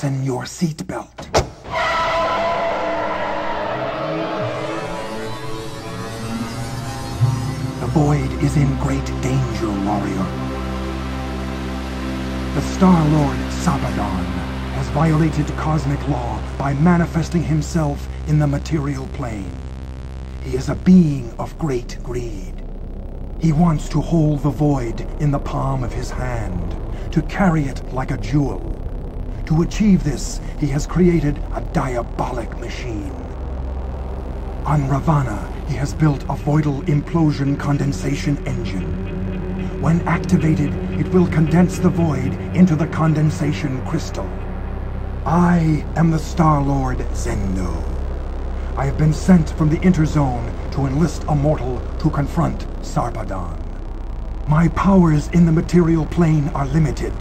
Fasten your seatbelt. The Void is in great danger, warrior. The Star-Lord Sarpedon has violated cosmic law by manifesting himself in the material plane. He is a being of great greed. He wants to hold the Void in the palm of his hand, to carry it like a jewel. To achieve this, he has created a diabolic machine. On Ravana, he has built a Voidal Implosion Condensation Engine. When activated, it will condense the Void into the condensation crystal. I am the Star Lord Zendo. I have been sent from the Interzone to enlist a mortal to confront Sarpedon. My powers in the material plane are limited.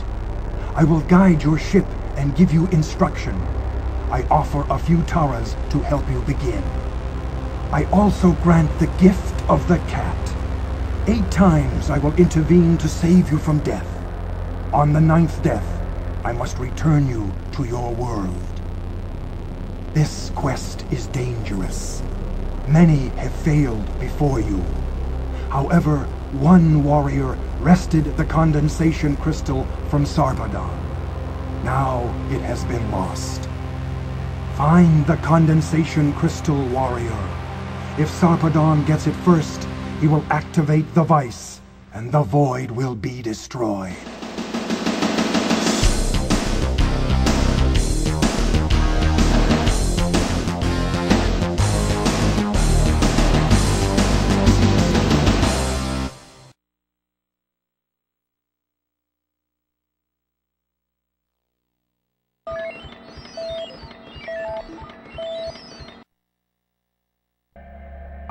I will guide your ship and give you instruction. I offer a few Taras to help you begin. I also grant the gift of the cat. 8 times I will intervene to save you from death. On the 9th death, I must return you to your world. This quest is dangerous. Many have failed before you. However, one warrior wrested the condensation crystal from Sarpedon. Now it has been lost. Find the condensation crystal, warrior. If Sarpedon gets it first, he will activate the vice, and the Void will be destroyed.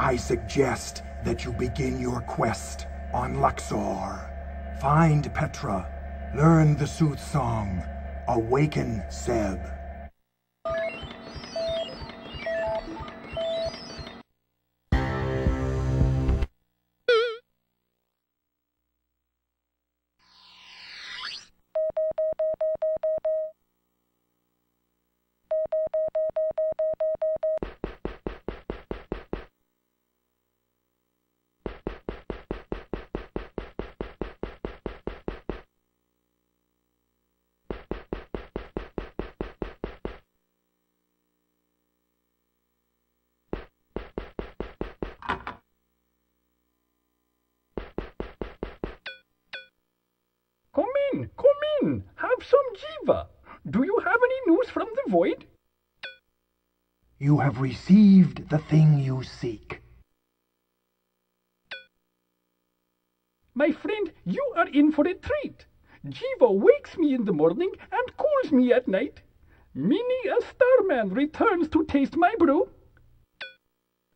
I suggest that you begin your quest on Luxor. Find Petra, learn the sooth song, awaken Seb. Come in, have some Jiva. Do you have any news from the Void? You have received the thing you seek. My friend, you are in for a treat. Jiva wakes me in the morning and calls me at night. Many a starman returns to taste my brew.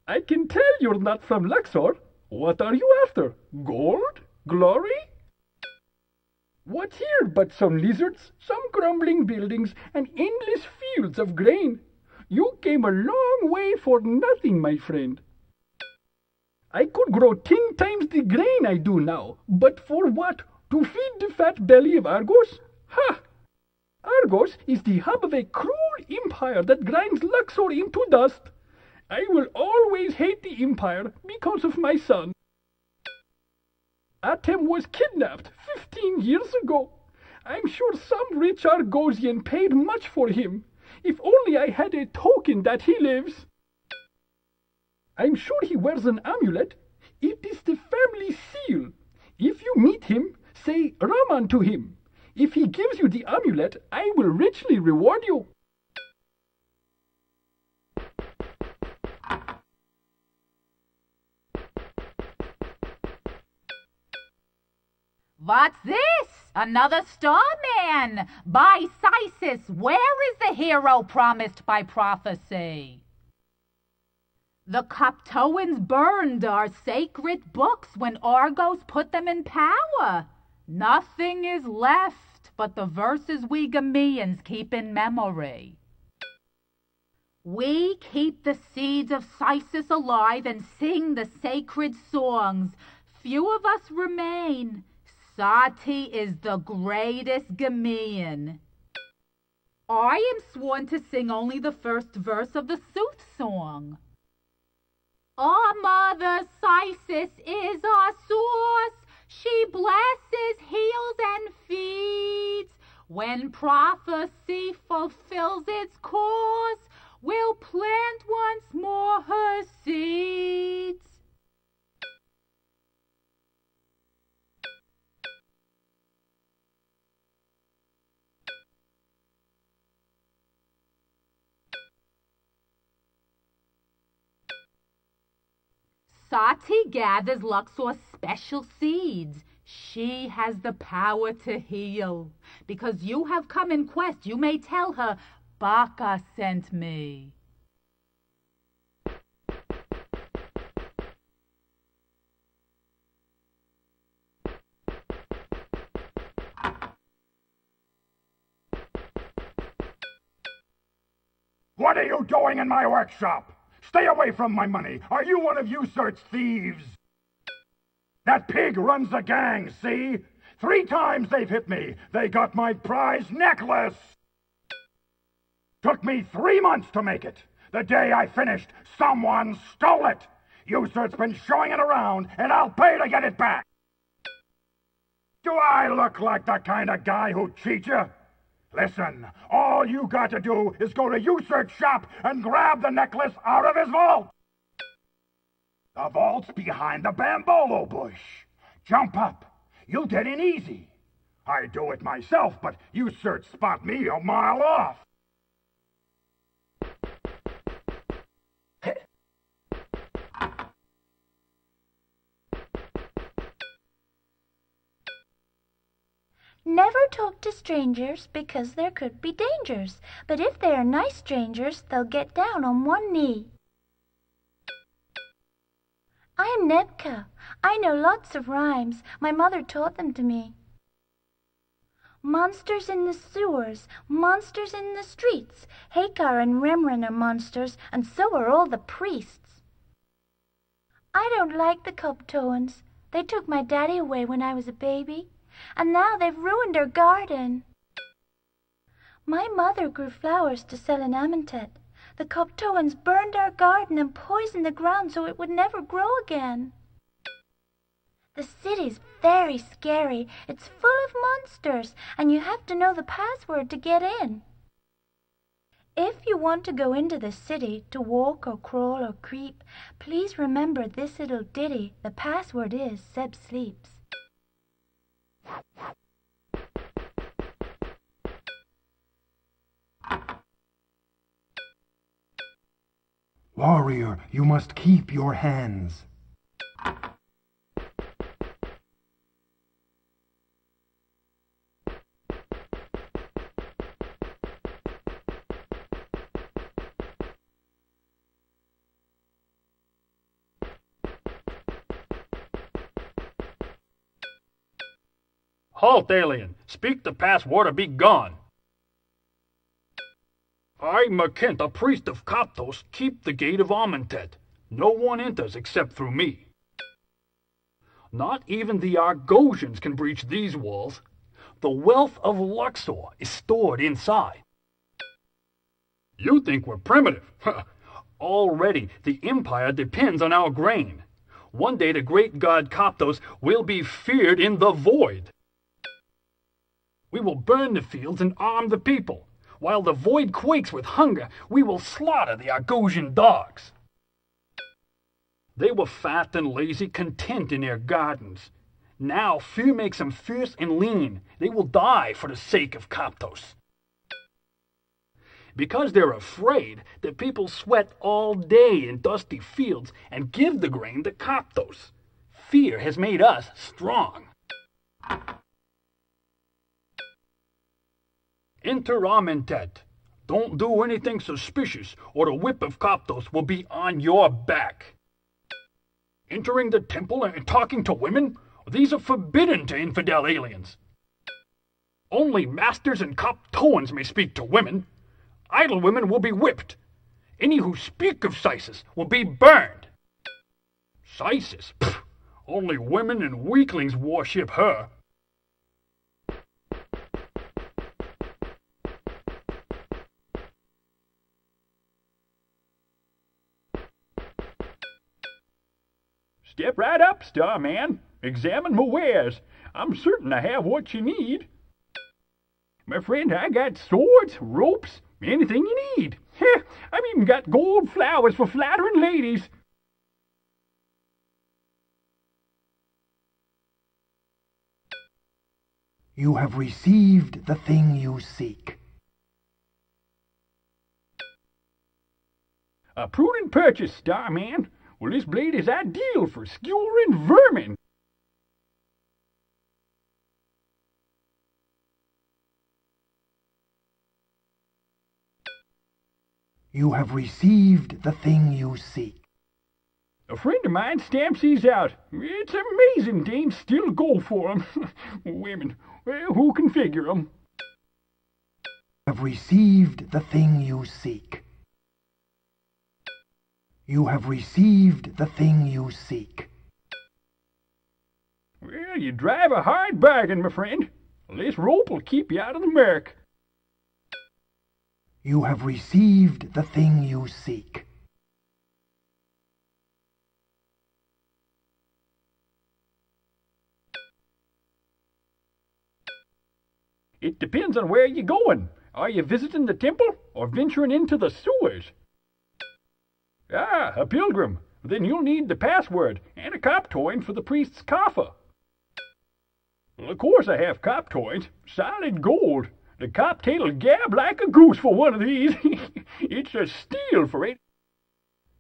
I can tell you're not from Luxor. What are you after? Gold? Glory? What's here but some lizards, some crumbling buildings, and endless fields of grain? You came a long way for nothing, my friend. I could grow 10 times the grain I do now, but for what? To feed the fat belly of Argos? Ha! Argos is the hub of a cruel empire that grinds Luxor into dust. I will always hate the empire because of my son. Atem was kidnapped 15 years ago. I'm sure some rich Argosian paid much for him. If only I had a token that he lives. I'm sure he wears an amulet. It is the family seal. If you meet him, say Raman to him. If he gives you the amulet, I will richly reward you. What's this? Another starman! By Cysis, where is the hero promised by prophecy? The Koptoans burned our sacred books when Argos put them in power. Nothing is left but the verses we Gameans keep in memory. We keep the seeds of Cysis alive and sing the sacred songs. Few of us remain. Sati is the greatest Gamean. I am sworn to sing only the first verse of the Sooth Song. Our mother Cysis is our source. She blesses, heals, and feeds. When prophecy fulfills its course, we'll plant once more her seeds. Sati gathers Luxor's special seeds. She has the power to heal. Because you have come in quest, you may tell her, Baka sent me. What are you doing in my workshop? Stay away from my money! Are you one of you search thieves? That pig runs a gang, see? 3 times they've hit me. They got my prize necklace! Took me 3 months to make it. The day I finished, someone stole it! Usurt's been showing it around, and I'll pay to get it back! Do I look like the kind of guy who'd cheat you? Listen, all you got to do is go to Usurt's shop and grab the necklace out of his vault! The vault's behind the bambolo bush. Jump up. You'll get in easy. I do it myself, but Usurt'd spot me a mile off. Never talk to strangers because there could be dangers, but if they are nice strangers, they'll get down on one knee. I am Nebka. I know lots of rhymes. My mother taught them to me. Monsters in the sewers, monsters in the streets. Hakar and Remrin are monsters, and so are all the priests. I don't like the Koptoans. They took my daddy away when I was a baby. And now they've ruined her garden. My mother grew flowers to sell in Amentet. The Koptoans burned our garden and poisoned the ground so it would never grow again. The city's very scary. It's full of monsters, and you have to know the password to get in. If you want to go into the city, to walk or crawl or creep, please remember this little ditty. The password is Seb Sleeps. Warrior, you must keep your hands. Halt, alien! Speak the password or be gone! I, Makent, a priest of Koptos, keep the gate of Amentet. No one enters except through me. Not even the Argosians can breach these walls. The wealth of Luxor is stored inside. You think we're primitive? Already the empire depends on our grain. One day the great god Koptos will be feared in the void. We will burn the fields and arm the people. While the void quakes with hunger, we will slaughter the Argosian dogs. They were fat and lazy, content in their gardens. Now fear makes them fierce and lean. They will die for the sake of Koptos. Because they're afraid, the people sweat all day in dusty fields and give the grain to Koptos. Fear has made us strong. Enter Amentet. Don't do anything suspicious, or the whip of Koptos will be on your back. Entering the temple and talking to women? These are forbidden to infidel aliens. Only masters and Koptoans may speak to women. Idle women will be whipped. Any who speak of Cysis will be burned. Cysis? Pff, only women and weaklings worship her. Step right up, Starman. Examine my wares. I'm certain I have what you need. My friend, I got swords, ropes, anything you need. Heh, I've even got gold flowers for flattering ladies. You have received the thing you seek. A prudent purchase, Starman. Well, this blade is ideal for skewering vermin. You have received the thing you seek. A friend of mine stamps these out. It's amazing dames still go for them. Women, well, who can figure them? You have received the thing you seek. You have received the thing you seek. Well, you drive a hard bargain, my friend. This rope will keep you out of the murk. You have received the thing you seek. It depends on where you're going. Are you visiting the temple or venturing into the sewers? Ah, a pilgrim. Then you'll need the password and a Koptoin for the priest's coffer. Well, of course I have Koptoins. Solid gold. The Koptail'll gab like a goose for one of these. It's a steal for it.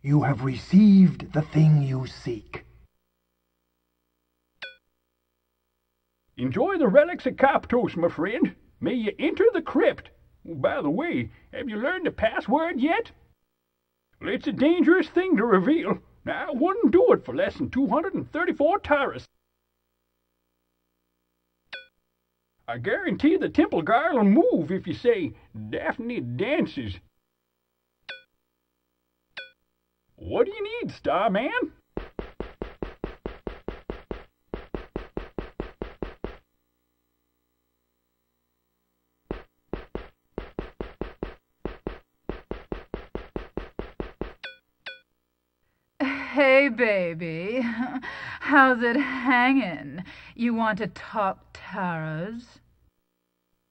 You have received the thing you seek. Enjoy the relics of Koptos, my friend. May you enter the crypt. Oh, by the way, have you learned the password yet? Well, it's a dangerous thing to reveal. Now, I wouldn't do it for less than 234 taras. I guarantee the temple guard will move if you say, Daphne dances. What do you need, Starman? Hey, baby. How's it hangin'? You want to talk taras?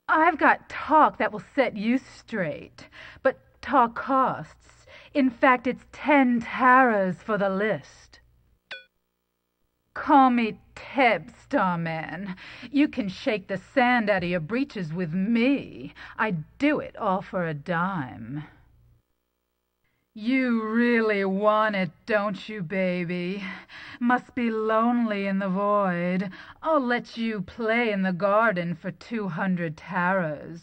I've got talk that will set you straight, but talk costs. In fact, it's 10 taras for the list. Call me Teb, Starman. You can shake the sand out of your breeches with me. I'd do it all for a dime. You really want it, don't you, baby? Must be lonely in the void. I'll let you play in the garden for 200 taras.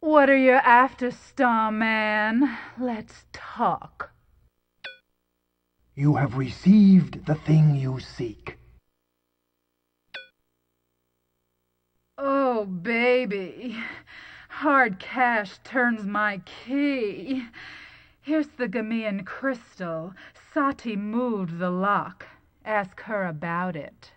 What are you after, Starman? Let's talk. You have received the thing you seek. Oh, baby. Hard cash turns my key. Here's the Gamean crystal. Sati moved the lock. Ask her about it.